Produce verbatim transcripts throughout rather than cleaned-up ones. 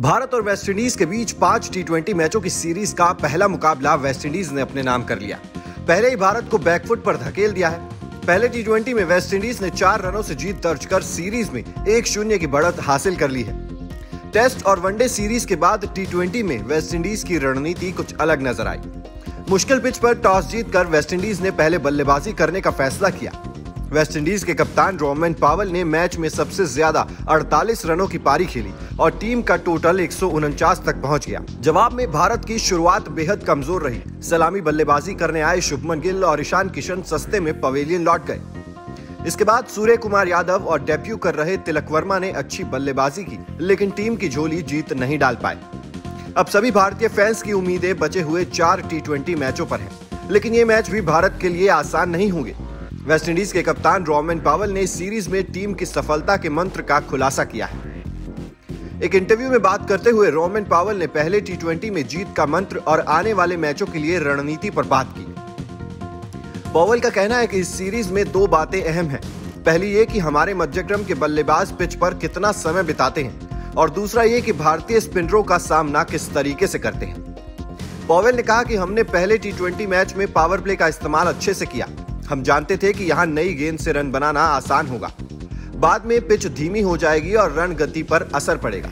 भारत और वेस्टइंडीज के बीच पांच टी ट्वेंटी मैचों की सीरीज का पहला मुकाबला वेस्टइंडीज ने अपने नाम कर लिया। पहले ही भारत को बैकफुट पर धकेल दिया है। पहले टी ट्वेंटी में वेस्टइंडीज ने चार रनों से जीत दर्ज कर सीरीज में एक शून्य की बढ़त हासिल कर ली है। टेस्ट और वनडे सीरीज के बाद टी ट्वेंटी में वेस्टइंडीज की रणनीति कुछ अलग नजर आई। मुश्किल पिच पर टॉस जीतकर वेस्टइंडीज ने पहले बल्लेबाजी करने का फैसला किया। वेस्टइंडीज के कप्तान रोमन पावल ने मैच में सबसे ज्यादा अड़तालीस रनों की पारी खेली और टीम का टोटल एक सौ उनचास तक पहुंच गया। जवाब में भारत की शुरुआत बेहद कमजोर रही। सलामी बल्लेबाजी करने आए शुभमन गिल और ईशान किशन सस्ते में पवेलियन लौट गए। इसके बाद सूर्य कुमार यादव और डेब्यू कर रहे तिलक वर्मा ने अच्छी बल्लेबाजी की, लेकिन टीम की झोली जीत नहीं डाल पाए। अब सभी भारतीय फैंस की उम्मीदें बचे हुए चार टी ट्वेंटी मैचों पर है, लेकिन ये मैच भी भारत के लिए आसान नहीं होंगे। वेस्टइंडीज के कप्तान रोमन पावल ने सीरीज में टीम की सफलता के मंत्र का खुलासा किया है। एक इंटरव्यू में बात करते हुए रोमन पावल ने पहले टी ट्वेंटी में जीत का मंत्र और आने वाले मैचों के लिए रणनीति पर बात की। पावल का कहना है कि इस सीरीज में दो बातें अहम हैं। पहली ये कि हमारे मध्यक्रम के बल्लेबाज पिच पर कितना समय बिताते हैं और दूसरा ये कि भारतीय स्पिनरों का सामना किस तरीके से करते हैं। पावल ने कहा कि हमने पहले टी ट्वेंटी मैच में पावर प्ले का इस्तेमाल अच्छे से किया। हम जानते थे कि यहाँ नई गेंद से रन बनाना आसान होगा, बाद में पिच धीमी हो जाएगी और रन गति पर असर पड़ेगा।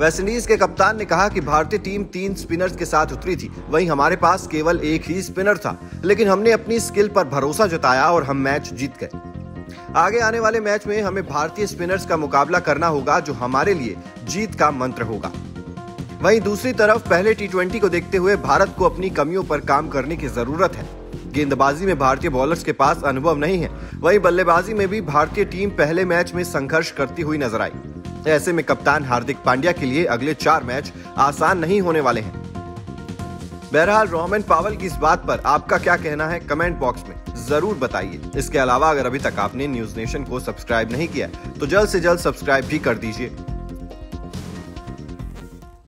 वेस्टइंडीज के कप्तान ने कहा कि भारतीय टीम तीन स्पिनर्स के साथ उतरी थी, वहीं हमारे पास केवल एक ही स्पिनर था, लेकिन हमने अपनी स्किल पर भरोसा जताया और हम मैच जीत गए। आगे आने वाले मैच में हमें भारतीय स्पिनर्स का मुकाबला करना होगा, जो हमारे लिए जीत का मंत्र होगा। वहीं दूसरी तरफ पहले टी ट्वेंटी को देखते हुए भारत को अपनी कमियों पर काम करने की जरूरत है। गेंदबाजी में भारतीय बॉलर्स के पास अनुभव नहीं है, वहीं बल्लेबाजी में भी भारतीय टीम पहले मैच में संघर्ष करती हुई नजर आई। ऐसे में कप्तान हार्दिक पांड्या के लिए अगले चार मैच आसान नहीं होने वाले हैं। बहरहाल रोमन पावल की इस बात पर आपका क्या कहना है कमेंट बॉक्स में जरूर बताइए। इसके अलावा अगर अभी तक आपने न्यूज नेशन को सब्सक्राइब नहीं किया तो जल्द से जल्द सब्सक्राइब भी कर दीजिए।